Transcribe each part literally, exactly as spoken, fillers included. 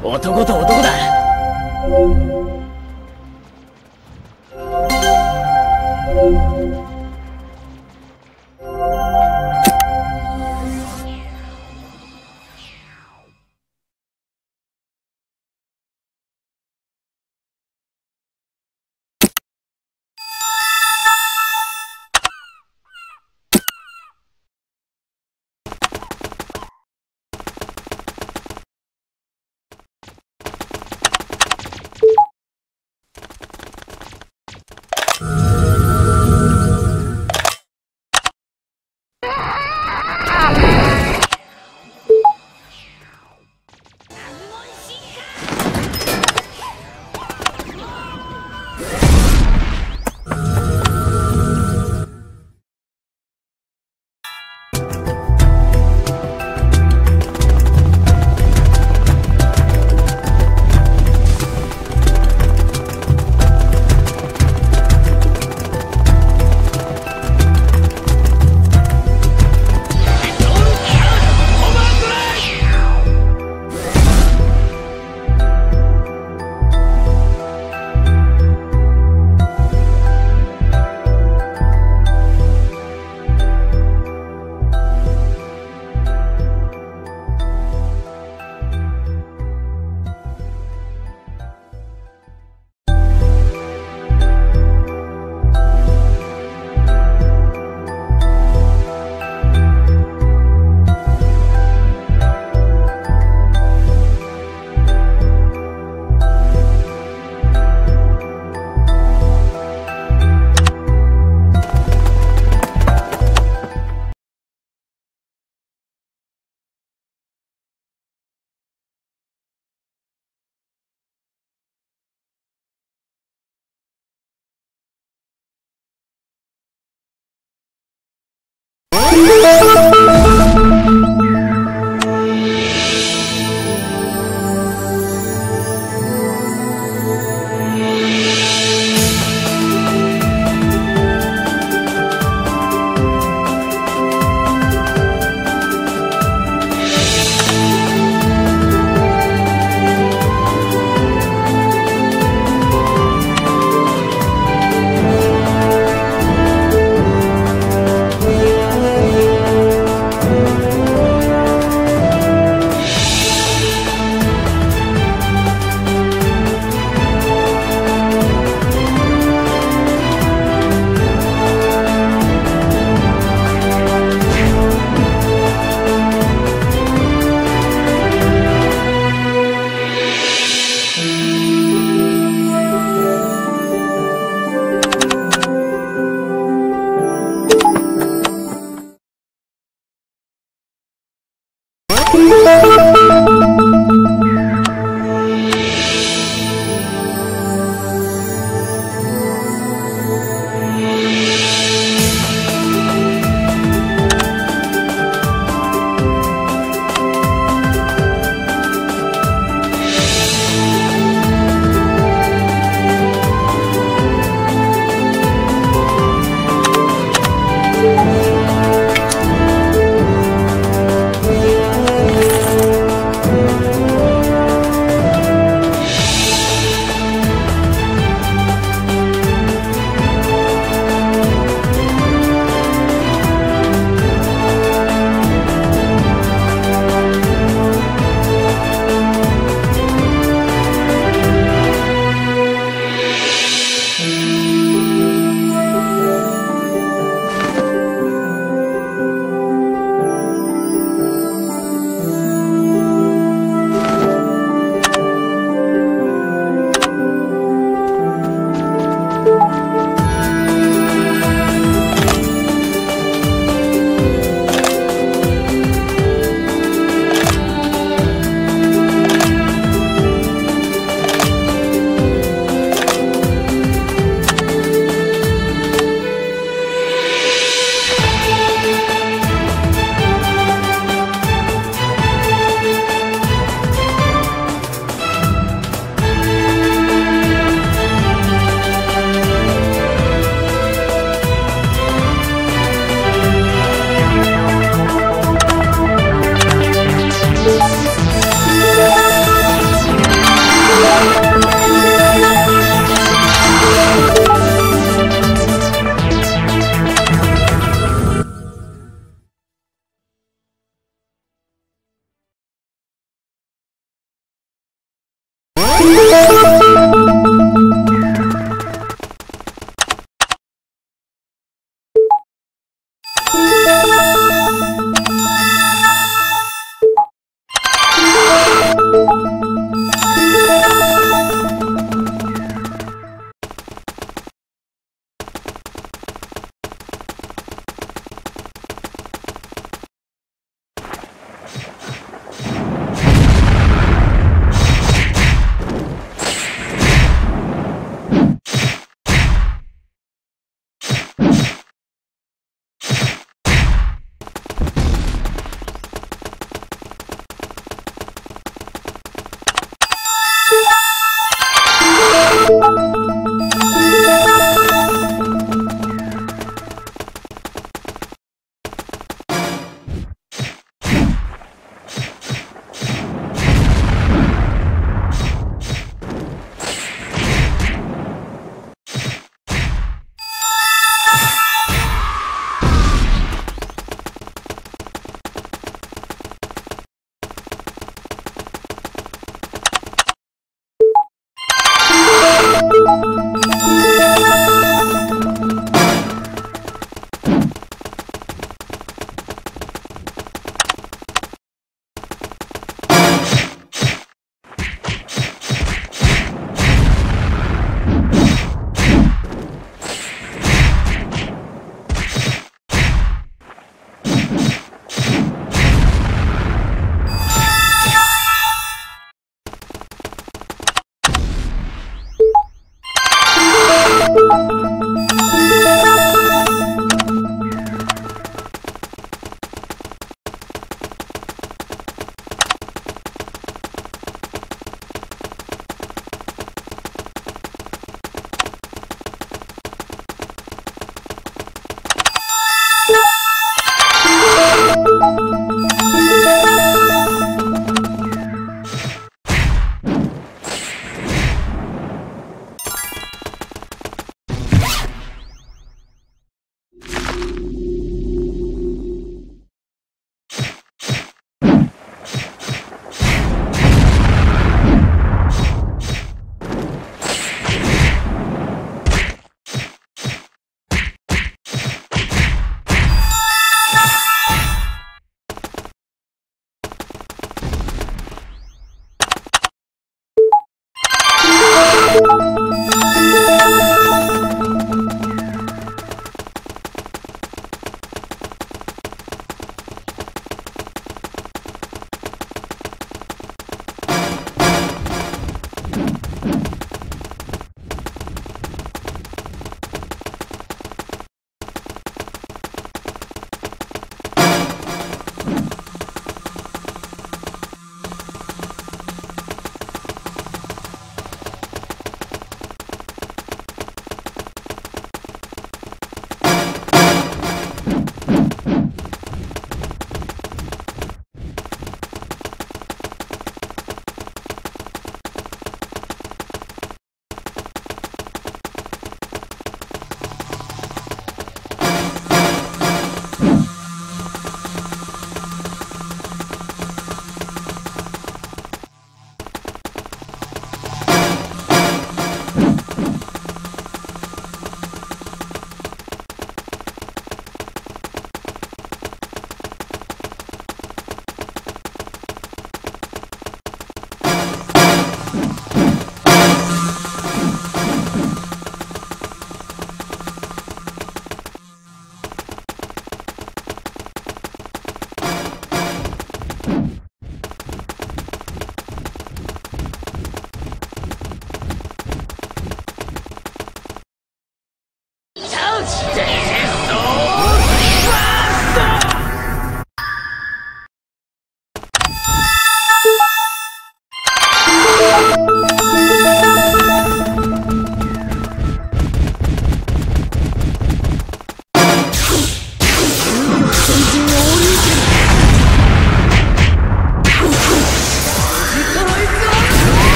男と男だ。It's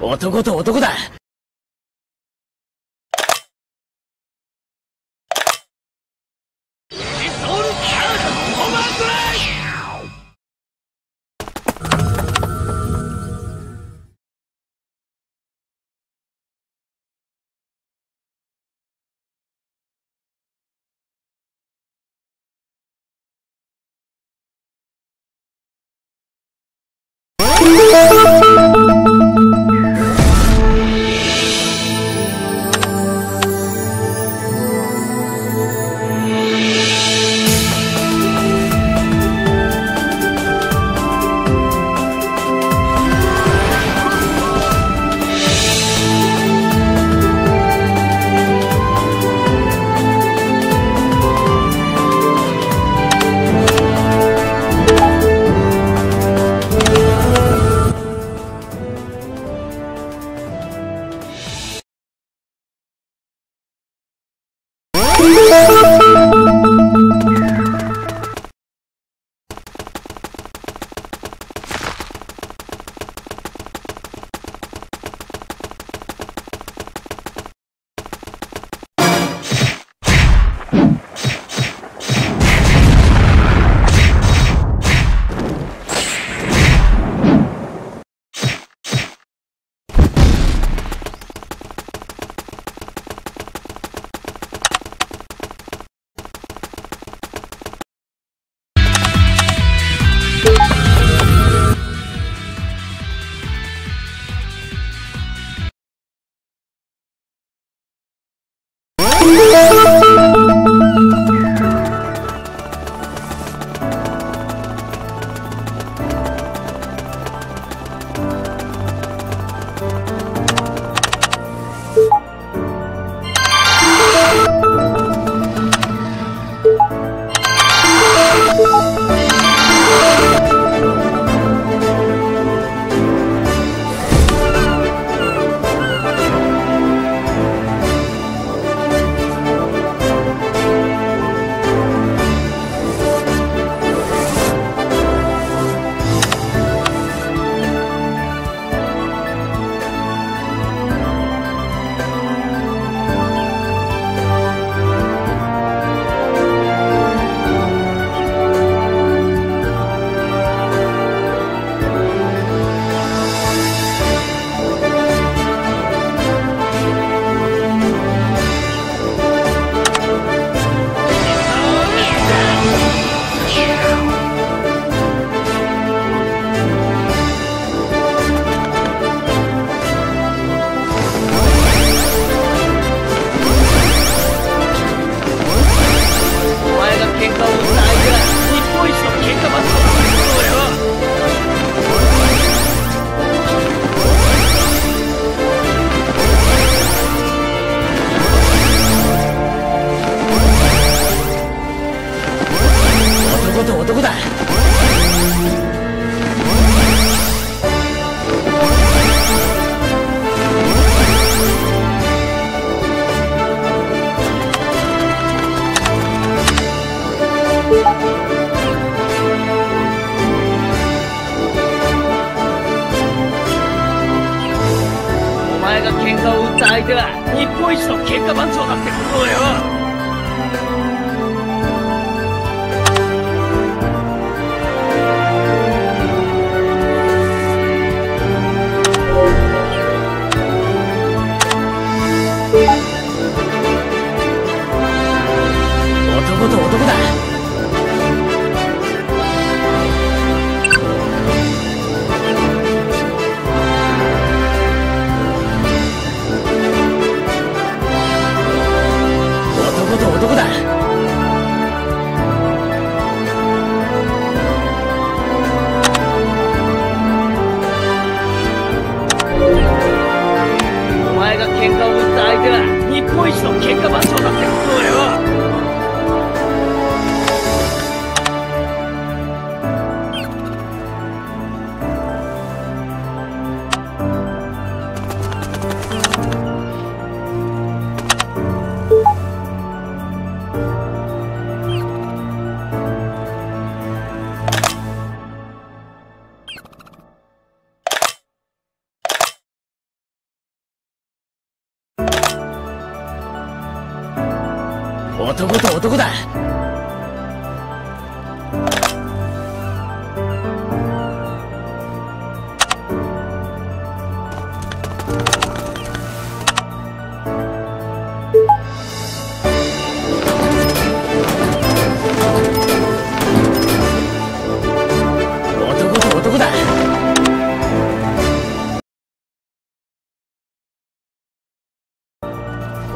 男と男だ。男と男だ。男と男だ。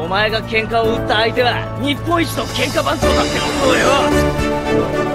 お前が喧嘩を打った相手は日本一の喧嘩番長だってことだよ。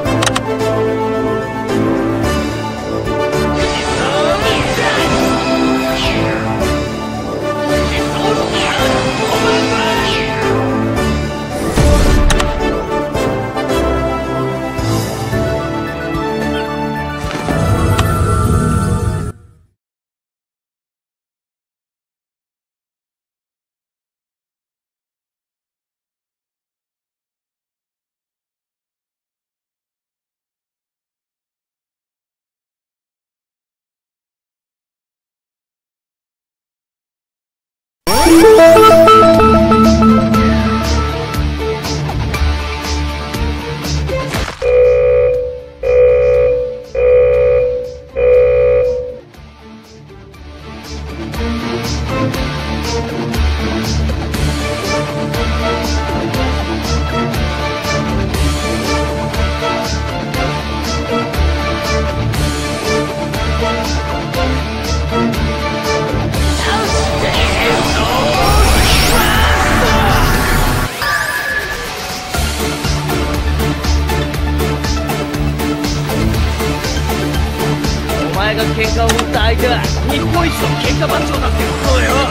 喧嘩を打った相手は日本一の喧嘩番長だってことだよ。